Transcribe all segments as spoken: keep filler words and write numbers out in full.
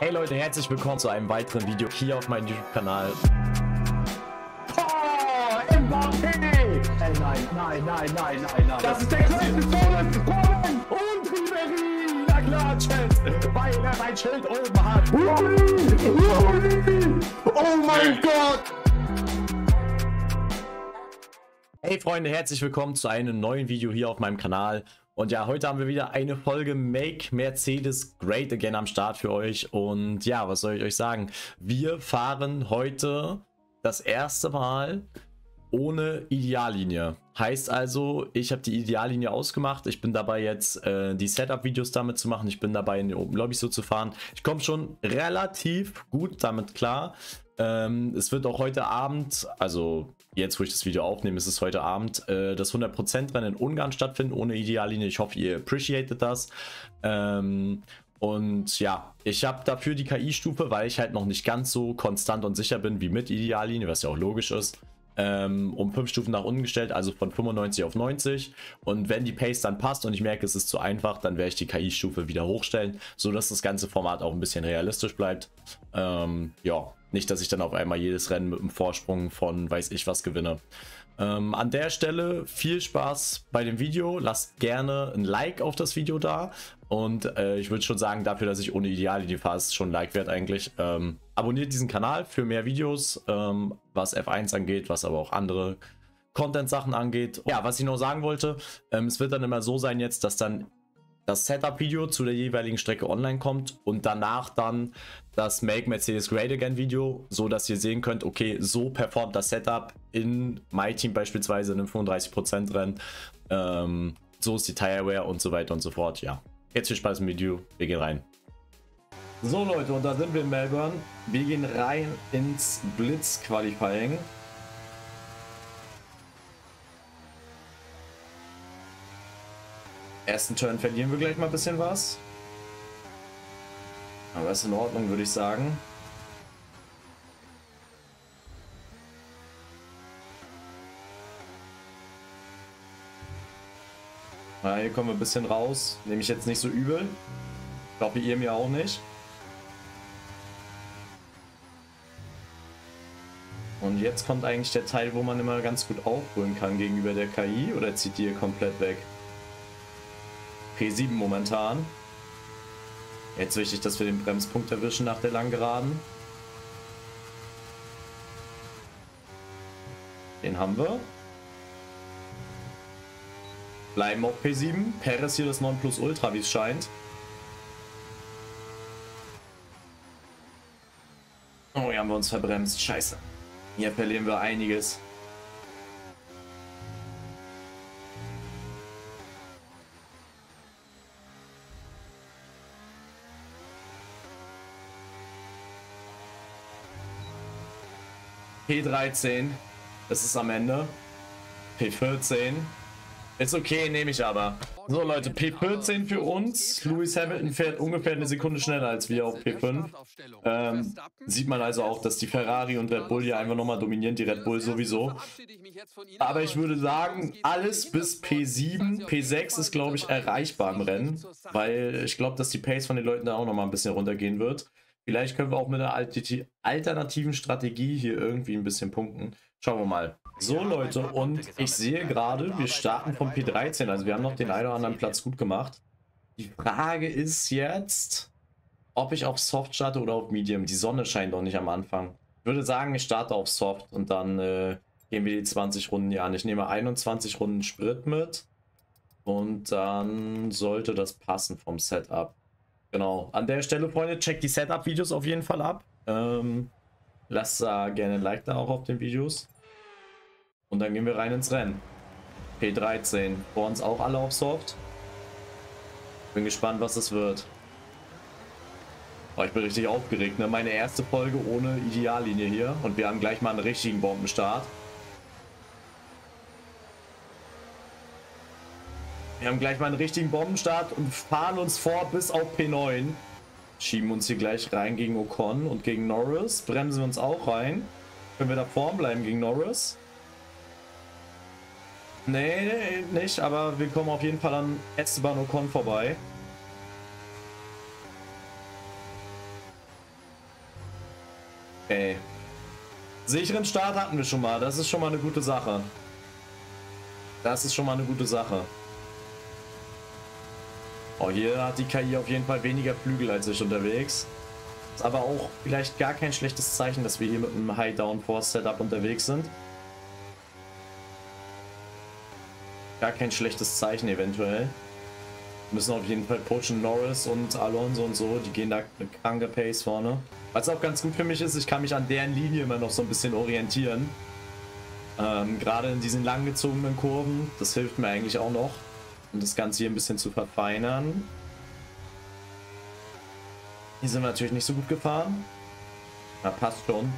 Hey Leute, herzlich willkommen zu einem weiteren Video hier auf meinem YouTube-Kanal. Oh, Mbappé! Nein, nein, nein, nein, nein, nein. Das ist der größte Sohn des Kommen! Und Ribéry, na klar, Chelsea, weil er mein Schild oben hat. Oh mein Gott! Hey Freunde, herzlich willkommen zu einem neuen Video hier auf meinem Kanal. Und ja, heute haben wir wieder eine Folge Make Mercedes Great Again am Start für euch. Und ja, was soll ich euch sagen? Wir fahren heute das erste Mal ohne Ideallinie. Heißt also, ich habe die Ideallinie ausgemacht. Ich bin dabei jetzt äh, die Setup-Videos damit zu machen. Ich bin dabei in den Open Lobby so zu fahren. Ich komme schon relativ gut damit klar. Ähm, es wird auch heute Abend, also jetzt wo ich das Video aufnehme, ist es heute Abend, äh, das hundert Prozent Rennen in Ungarn stattfinden, ohne Ideallinie. Ich hoffe, ihr appreciated das. Ähm, und ja, ich habe dafür die K I-Stufe, weil ich halt noch nicht ganz so konstant und sicher bin wie mit Ideallinie, was ja auch logisch ist, ähm, um fünf Stufen nach unten gestellt, also von fünfundneunzig auf neunzig. Und wenn die Pace dann passt und ich merke, es ist zu einfach, dann werde ich die K I-Stufe wieder hochstellen, sodass das ganze Format auch ein bisschen realistisch bleibt. Ähm, ja. Nicht, dass ich dann auf einmal jedes Rennen mit einem Vorsprung von weiß ich was gewinne. Ähm, an der Stelle viel Spaß bei dem Video. Lasst gerne ein Like auf das Video da. Und äh, ich würde schon sagen, dafür, dass ich ohne Ideallinie fahre, ist schon ein Like wert eigentlich. Ähm, abonniert diesen Kanal für mehr Videos, ähm, was F eins angeht, was aber auch andere Content-Sachen angeht. Ja, was ich noch sagen wollte, ähm, es wird dann immer so sein jetzt, dass dann das Setup-Video zu der jeweiligen Strecke online kommt und danach dann das Make Mercedes Great Again Video, so dass ihr sehen könnt, okay, so performt das Setup in My Team beispielsweise in einem fünfunddreißig Prozent Rennen. Ähm, so ist die Tireware und so weiter und so fort. Ja, jetzt viel Spaß im Video. Wir gehen rein. So Leute, und da sind wir in Melbourne. Wir gehen rein ins Blitz-Qualifying. Ersten Turn verlieren wir gleich mal ein bisschen was. Aber ist in Ordnung, würde ich sagen. Na, hier kommen wir ein bisschen raus. Nehme ich jetzt nicht so übel. Ich glaube, ihr mir auch nicht. Und jetzt kommt eigentlich der Teil, wo man immer ganz gut aufholen kann gegenüber der K I. Oder zieht die hier komplett weg? P sieben momentan. Jetzt wichtig, dass wir den Bremspunkt erwischen nach der langen Geraden. Den haben wir. Bleiben auf P sieben. Perez hier das Nonplusultra, wie es scheint. Oh, hier haben wir uns verbremst. Scheiße. Hier verlieren wir einiges. P dreizehn, das ist am Ende. P vierzehn, ist okay, nehme ich aber. So Leute, P vierzehn für uns. Lewis Hamilton fährt ungefähr eine Sekunde schneller als wir auf P fünf. Ähm, sieht man also auch, dass die Ferrari und Red Bull hier einfach nochmal dominieren, die Red Bull sowieso. Aber ich würde sagen, alles bis P sieben, P sechs ist glaube ich erreichbar im Rennen, weil ich glaube, dass die Pace von den Leuten da auch nochmal ein bisschen runtergehen wird. Vielleicht können wir auch mit einer alternativen Strategie hier irgendwie ein bisschen punkten. Schauen wir mal. So Leute, und ich sehe gerade, wir starten vom P dreizehn. Also wir haben noch den einen oder anderen Platz gut gemacht. Die Frage ist jetzt, ob ich auf Soft starte oder auf Medium. Die Sonne scheint noch nicht am Anfang. Ich würde sagen, ich starte auf Soft und dann äh, gehen wir die zwanzig Runden hier an. Ich nehme einundzwanzig Runden Sprit mit und dann sollte das passen vom Setup. Genau, an der Stelle, Freunde, checkt die Setup-Videos auf jeden Fall ab. Ähm, lasst da gerne ein Like da auch auf den Videos. Und dann gehen wir rein ins Rennen. P dreizehn, vor uns auch alle auf Soft. Bin gespannt, was es wird. Oh, ich bin richtig aufgeregt, ne? Meine erste Folge ohne Ideallinie hier. Und wir haben gleich mal einen richtigen Bombenstart. Wir haben gleich mal einen richtigen Bombenstart und fahren uns vor bis auf P neun. Schieben uns hier gleich rein gegen Ocon und gegen Norris. Bremsen wir uns auch rein. Können wir da vorn bleiben gegen Norris? Nee, nicht, aber wir kommen auf jeden Fall an Esteban Ocon vorbei. Okay. Sicheren Start hatten wir schon mal. Das ist schon mal eine gute Sache. Das ist schon mal eine gute Sache. Oh, hier hat die K I auf jeden Fall weniger Flügel als ich unterwegs. Ist aber auch vielleicht gar kein schlechtes Zeichen, dass wir hier mit einem High-Downforce-Setup unterwegs sind. Gar kein schlechtes Zeichen eventuell. Müssen auf jeden Fall pushen. Norris und Alonso und so, die gehen da eine kranke Pace vorne. Was auch ganz gut für mich ist, ich kann mich an deren Linie immer noch so ein bisschen orientieren. Ähm, gerade in diesen langgezogenen Kurven, das hilft mir eigentlich auch noch, um das Ganze hier ein bisschen zu verfeinern. Hier sind wir natürlich nicht so gut gefahren. Na, passt schon.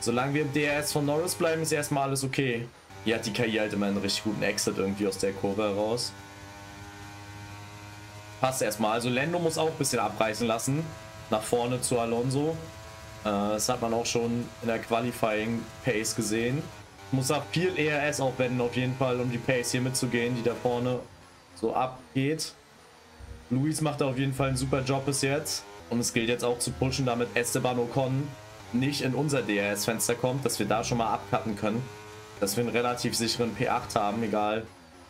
Solange wir im D R S von Norris bleiben, ist erstmal alles okay. Hier hat die K I halt immer einen richtig guten Exit irgendwie aus der Kurve heraus. Passt erstmal. Also Lando muss auch ein bisschen abreißen lassen. Nach vorne zu Alonso. Äh, das hat man auch schon in der Qualifying Pace gesehen. Muss auch viel E R S aufwenden auf jeden Fall, um die Pace hier mitzugehen, die da vorne so abgeht. Luis macht da auf jeden Fall einen super Job bis jetzt. Und es gilt jetzt auch zu pushen, damit Esteban Ocon nicht in unser D R S-Fenster kommt, dass wir da schon mal abcutten können. Dass wir einen relativ sicheren P acht haben, egal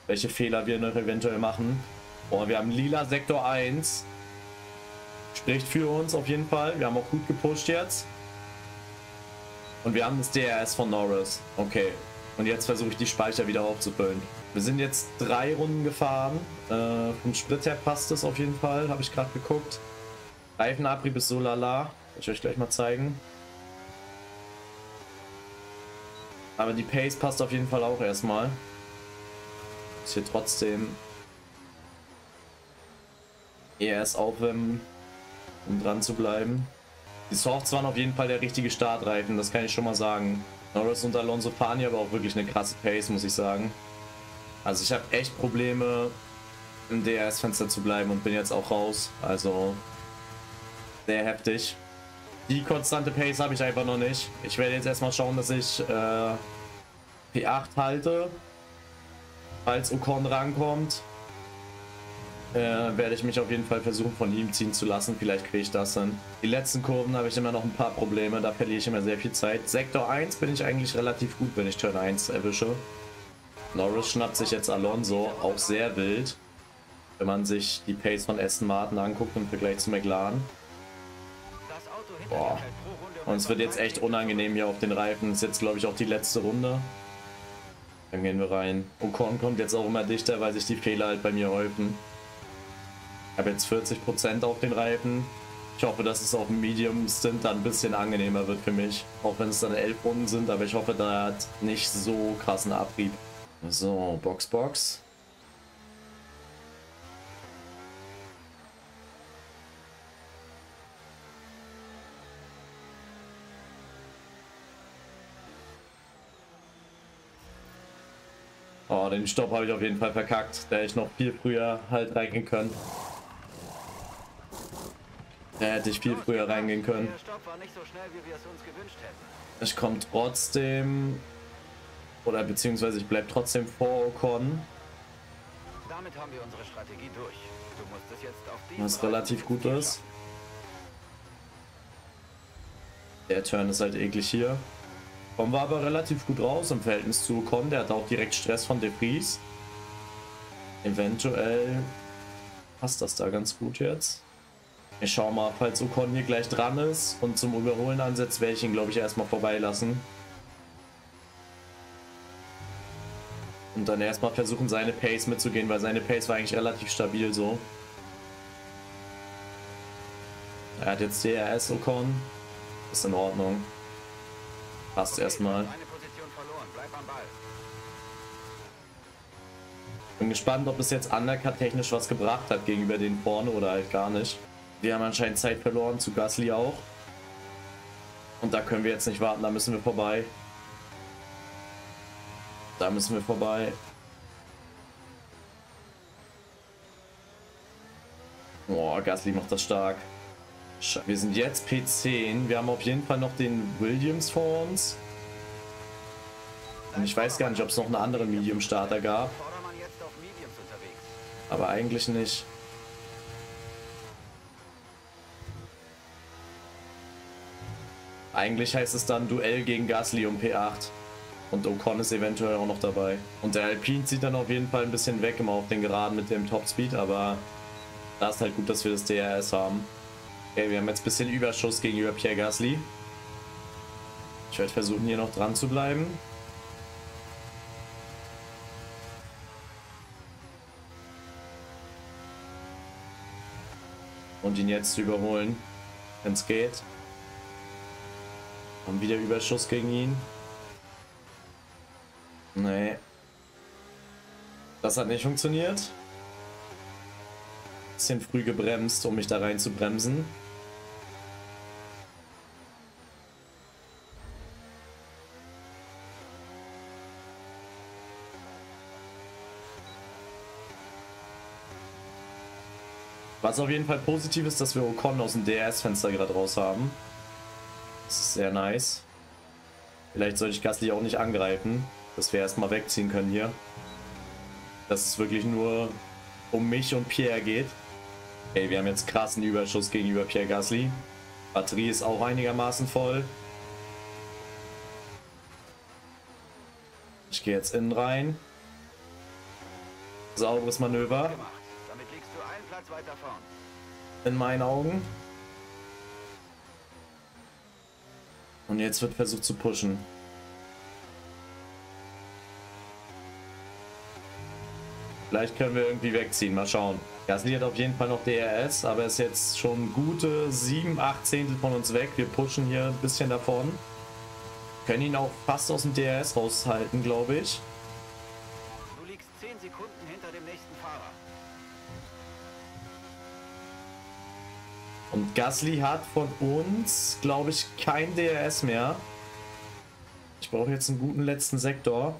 welche Fehler wir noch eventuell machen. Oh, wir haben lila Sektor eins. Spricht für uns auf jeden Fall. Wir haben auch gut gepusht jetzt. Und wir haben das D R S von Norris. Okay. Und jetzt versuche ich die Speicher wieder aufzufüllen. Wir sind jetzt drei Runden gefahren. Äh, vom Sprit her passt es auf jeden Fall. Habe ich gerade geguckt. Reifenabrieb ist so lala. Will ich euch gleich mal zeigen. Aber die Pace passt auf jeden Fall auch erstmal. Ist hier trotzdem E R S aufwärmen, um dran zu bleiben. Die Softs waren auf jeden Fall der richtige Startreifen, das kann ich schon mal sagen. Norris und Alonso fahren hier aber auch wirklich eine krasse Pace, muss ich sagen. Also ich habe echt Probleme, im D R S-Fenster zu bleiben und bin jetzt auch raus. Also sehr heftig. Die konstante Pace habe ich einfach noch nicht. Ich werde jetzt erstmal schauen, dass ich äh, P acht halte. Falls Ocon rankommt, Äh, werde ich mich auf jeden Fall versuchen, von ihm ziehen zu lassen. Vielleicht kriege ich das dann. Die letzten Kurven habe ich immer noch ein paar Probleme. Da verliere ich immer sehr viel Zeit. Sektor eins bin ich eigentlich relativ gut, wenn ich Turn eins erwische. Norris schnappt sich jetzt Alonso. Auch sehr wild. Wenn man sich die Pace von Aston Martin anguckt im Vergleich zu McLaren. Boah. Und es wird jetzt echt unangenehm hier auf den Reifen. Das ist jetzt, glaube ich, auch die letzte Runde. Dann gehen wir rein. Ocon kommt jetzt auch immer dichter, weil sich die Fehler halt bei mir häufen. Ich habe jetzt vierzig Prozent auf den Reifen. Ich hoffe, dass es auf dem Medium-Stint dann ein bisschen angenehmer wird für mich. Auch wenn es dann elf Runden sind, aber ich hoffe, da hat nicht so krassen Abrieb. So, Box, Box. Oh, den Stopp habe ich auf jeden Fall verkackt. Da hätte ich noch viel früher halt reingehen können. Da hätte ich viel früher reingehen können. Ich komme trotzdem, oder beziehungsweise ich bleibe trotzdem vor Ocon. Was relativ gut ist. Der Turn ist halt eklig hier. Kommen wir aber relativ gut raus im Verhältnis zu Ocon. Der hat auch direkt Stress von Devries. Eventuell passt das da ganz gut jetzt. Ich schau mal, falls Ocon hier gleich dran ist und zum Überholen ansetzt, werde ich ihn, glaube ich, erstmal vorbeilassen. Und dann erstmal versuchen, seine Pace mitzugehen, weil seine Pace war eigentlich relativ stabil so. Er hat jetzt D R S, Ocon. Ist in Ordnung. Passt erstmal. Bin gespannt, ob es jetzt Undercut technisch was gebracht hat gegenüber den vorne oder halt gar nicht. Wir haben anscheinend Zeit verloren, zu Gasly auch. Und da können wir jetzt nicht warten, da müssen wir vorbei. Da müssen wir vorbei. Boah, Gasly macht das stark. Wir sind jetzt P zehn. Wir haben auf jeden Fall noch den Williams vor uns. Und ich weiß gar nicht, ob es noch einen anderen Medium-Starter gab. Aber eigentlich nicht. Eigentlich heißt es dann Duell gegen Gasly um P acht. Und Ocon ist eventuell auch noch dabei. Und der Alpine zieht dann auf jeden Fall ein bisschen weg, immer auf den Geraden mit dem Top-Speed. Aber da ist halt gut, dass wir das D R S haben. Okay, wir haben jetzt ein bisschen Überschuss gegenüber Pierre Gasly. Ich werde versuchen, hier noch dran zu bleiben. Und ihn jetzt zu überholen, wenn es geht. Und wieder Überschuss gegen ihn. Nee. Das hat nicht funktioniert. Bisschen früh gebremst, um mich da rein zu bremsen. Was auf jeden Fall positiv ist, dass wir Ocon aus dem D R S-Fenster gerade raus haben. Das ist sehr nice. Vielleicht sollte ich Gasly auch nicht angreifen, dass wir erstmal wegziehen können hier. Dass es wirklich nur um mich und Pierre geht. Okay, wir haben jetzt krassen Überschuss gegenüber Pierre Gasly. Batterie ist auch einigermaßen voll. Ich gehe jetzt innen rein. Sauberes Manöver. In meinen Augen. Und jetzt wird versucht zu pushen. Vielleicht können wir irgendwie wegziehen, mal schauen. Gasly hat auf jeden Fall noch D R S, aber ist jetzt schon gute sieben, acht Zehntel von uns weg. Wir pushen hier ein bisschen davon. Können ihn auch fast aus dem D R S raushalten, glaube ich. Du liegst zehn Sekunden hinter dem nächsten Fahrer. Und Gasly hat von uns, glaube ich, kein D R S mehr. Ich brauche jetzt einen guten letzten Sektor.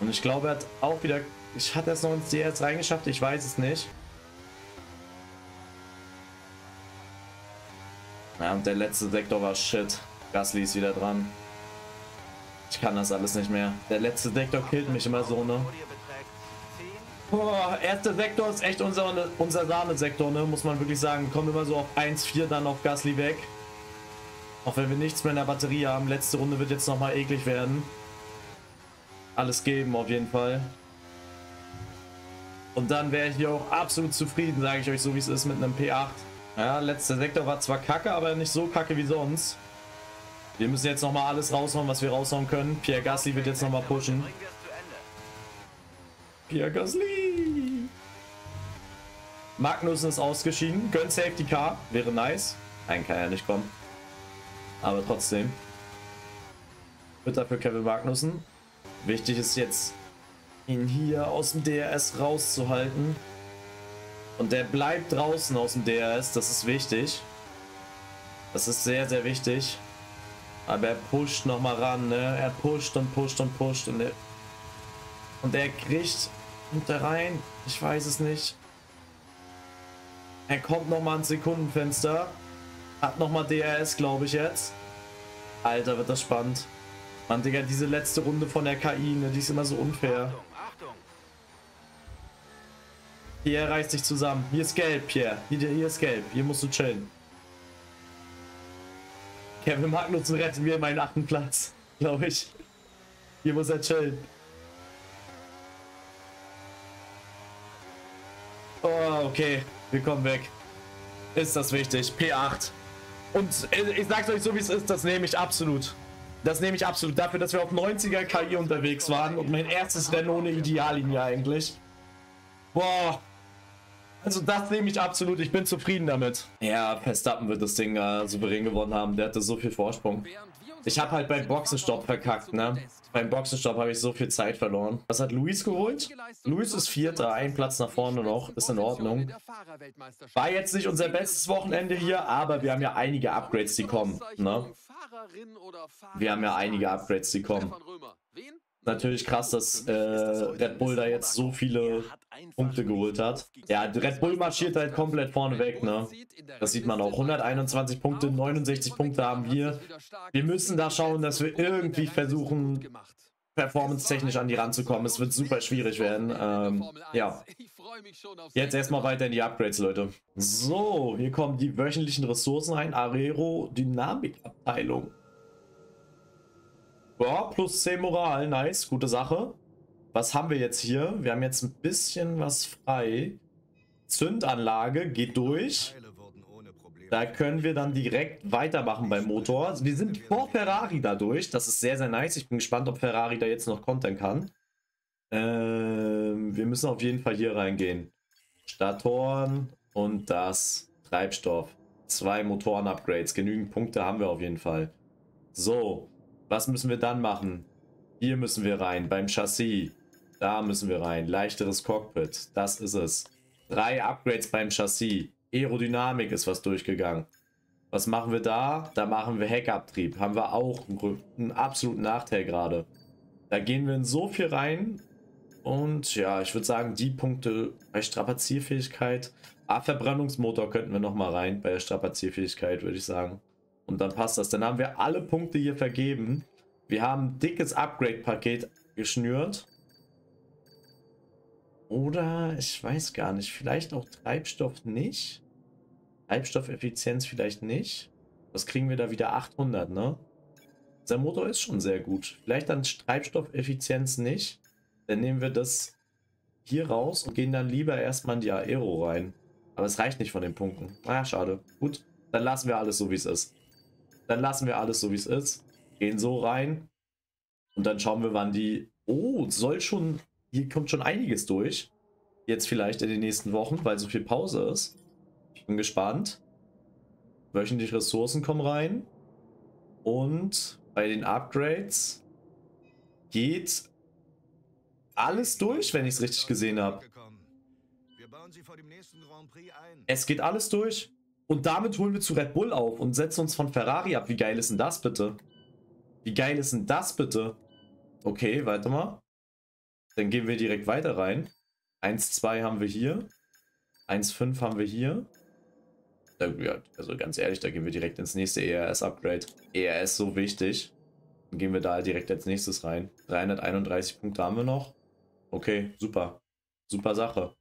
Und ich glaube, er hat auch wieder... Ich hatte es noch ins D R S reingeschafft, ich weiß es nicht. Ja, und der letzte Sektor war shit. Gasly ist wieder dran. Ich kann das alles nicht mehr. Der letzte Sektor killt mich immer so, ne? Boah, erster Sektor ist echt unser, unser Sahne-Sektor, ne? Muss man wirklich sagen. Kommt immer so auf eins Komma vier dann auf Gasly weg. Auch wenn wir nichts mehr in der Batterie haben. Letzte Runde wird jetzt nochmal eklig werden. Alles geben auf jeden Fall. Und dann wäre ich hier auch absolut zufrieden, sage ich euch so wie es ist, mit einem P acht. Ja, letzter Sektor war zwar kacke, aber nicht so kacke wie sonst. Wir müssen jetzt nochmal alles raushauen, was wir raushauen können. Pierre Gasly wird jetzt nochmal pushen. Pierre Gasly! Magnussen ist ausgeschieden. Gönn Safety Car. Wäre nice. Nein, kann ja nicht kommen. Aber trotzdem. Wird dafür Kevin Magnussen. Wichtig ist jetzt, ihn hier aus dem D R S rauszuhalten. Und der bleibt draußen aus dem D R S, das ist wichtig. Das ist sehr, sehr wichtig. Aber er pusht nochmal ran, ne? Er pusht und pusht und pusht. Und er, und er kriegt da rein. Ich weiß es nicht. Er kommt nochmal ins Sekundenfenster. Hat nochmal D R S, glaube ich jetzt. Alter, wird das spannend. Mann, Digga, diese letzte Runde von der K I, ne? Die ist immer so unfair. Pierre reißt sich zusammen. Hier ist gelb, Pierre. Hier, hier ist gelb. Hier musst du chillen. Kevin Magnussen rettet mir meinen achten Platz, glaube ich. Hier muss er chillen. Oh, okay. Wir kommen weg. Ist das wichtig. P acht. Und ich sag's euch so, wie es ist. Das nehme ich absolut. Das nehme ich absolut. Dafür, dass wir auf neunziger K I unterwegs waren. Und mein erstes Rennen ohne Ideallinie eigentlich. Boah. Also das nehme ich absolut, ich bin zufrieden damit. Ja, Verstappen wird das Ding äh, souverän gewonnen haben, der hatte so viel Vorsprung. Ich habe halt beim Boxenstopp verkackt, ne? Beim Boxenstopp habe ich so viel Zeit verloren. Was hat Luis geholt? Luis ist Vierter, ein Platz nach vorne noch, ist in Ordnung. War jetzt nicht unser bestes Wochenende hier, aber wir haben ja einige Upgrades, die kommen, ne? Wir haben ja einige Upgrades, die kommen. natürlich krass, dass äh, Red Bull da jetzt so viele Punkte geholt hat. Ja, Red Bull marschiert halt komplett vorne weg, ne? Das sieht man auch. hunderteinundzwanzig Punkte, neunundsechzig Punkte haben wir. Wir müssen da schauen, dass wir irgendwie versuchen, performance-technisch an die ranzukommen. Es wird super schwierig werden. Ähm, ja. Jetzt erstmal weiter in die Upgrades, Leute. So, hier kommen die wöchentlichen Ressourcen rein. Aerodynamikabteilung. Ja, plus zehn Moral, nice, gute Sache. Was haben wir jetzt hier? Wir haben jetzt ein bisschen was frei. Zündanlage geht durch. Da können wir dann direkt weitermachen beim Motor. Wir sind vor Ferrari dadurch. Das ist sehr, sehr nice. Ich bin gespannt, ob Ferrari da jetzt noch Content kann. Ähm, wir müssen auf jeden Fall hier reingehen. Statoren und das Treibstoff. Zwei Motoren-Upgrades. Genügend Punkte haben wir auf jeden Fall. So, was müssen wir dann machen? Hier müssen wir rein. Beim Chassis. Da müssen wir rein. Leichteres Cockpit. Das ist es. Drei Upgrades beim Chassis. Aerodynamik ist was durchgegangen. Was machen wir da? Da machen wir Heckabtrieb. Haben wir auch einen, einen absoluten Nachteil gerade. Da gehen wir in so viel rein. Und ja, ich würde sagen, die Punkte bei Strapazierfähigkeit. Ah, Verbrennungsmotor könnten wir nochmal rein bei der Strapazierfähigkeit, würde ich sagen. Und dann passt das. Dann haben wir alle Punkte hier vergeben. Wir haben ein dickes Upgrade-Paket geschnürt. Oder, ich weiß gar nicht, vielleicht auch Treibstoff nicht. Treibstoffeffizienz vielleicht nicht. Was kriegen wir da wieder? achthundert, ne? Der Motor ist schon sehr gut. Vielleicht dann Treibstoffeffizienz nicht. Dann nehmen wir das hier raus und gehen dann lieber erstmal in die Aero rein. Aber es reicht nicht von den Punkten. Naja, schade. Gut, dann lassen wir alles so, wie es ist. Dann lassen wir alles so, wie es ist. Gehen so rein. Und dann schauen wir, wann die... Oh, soll schon... Hier kommt schon einiges durch. Jetzt vielleicht in den nächsten Wochen, weil so viel Pause ist. Ich bin gespannt. Wöchentlich Ressourcen kommen rein. Und bei den Upgrades geht alles durch, wenn ich es richtig gesehen habe. Es geht alles durch. Und damit holen wir zu Red Bull auf und setzen uns von Ferrari ab. Wie geil ist denn das bitte? Wie geil ist denn das bitte? Okay, warte mal. Dann gehen wir direkt weiter rein. eins Komma zwei haben wir hier. eins Komma fünf haben wir hier. Also ganz ehrlich, da gehen wir direkt ins nächste E R S-Upgrade. E R S so wichtig. Dann gehen wir da direkt als nächstes rein. dreihunderteinunddreißig Punkte haben wir noch. Okay, super. Super Sache.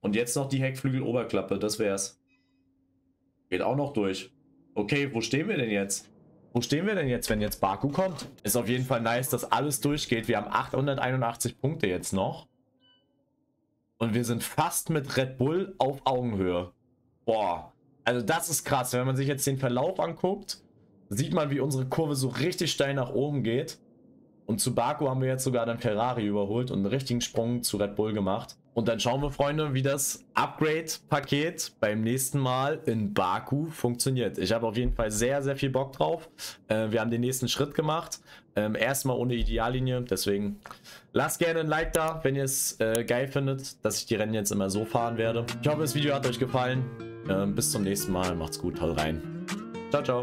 Und jetzt noch die Heckflügeloberklappe, das wär's. Geht auch noch durch. Okay, wo stehen wir denn jetzt? Wo stehen wir denn jetzt, wenn jetzt Baku kommt? Ist auf jeden Fall nice, dass alles durchgeht. Wir haben achthunderteinundachtzig Punkte jetzt noch. Und wir sind fast mit Red Bull auf Augenhöhe. Boah, also das ist krass. Wenn man sich jetzt den Verlauf anguckt, sieht man, wie unsere Kurve so richtig steil nach oben geht. Und zu Baku haben wir jetzt sogar dann Ferrari überholt und einen richtigen Sprung zu Red Bull gemacht. Und dann schauen wir, Freunde, wie das Upgrade-Paket beim nächsten Mal in Baku funktioniert. Ich habe auf jeden Fall sehr, sehr viel Bock drauf. Äh, wir haben den nächsten Schritt gemacht. Ähm, erstmal ohne Ideallinie. Deswegen lasst gerne ein Like da, wenn ihr es äh, geil findet, dass ich die Rennen jetzt immer so fahren werde. Ich hoffe, das Video hat euch gefallen. Ähm, bis zum nächsten Mal. Macht's gut, haut rein. Ciao, ciao.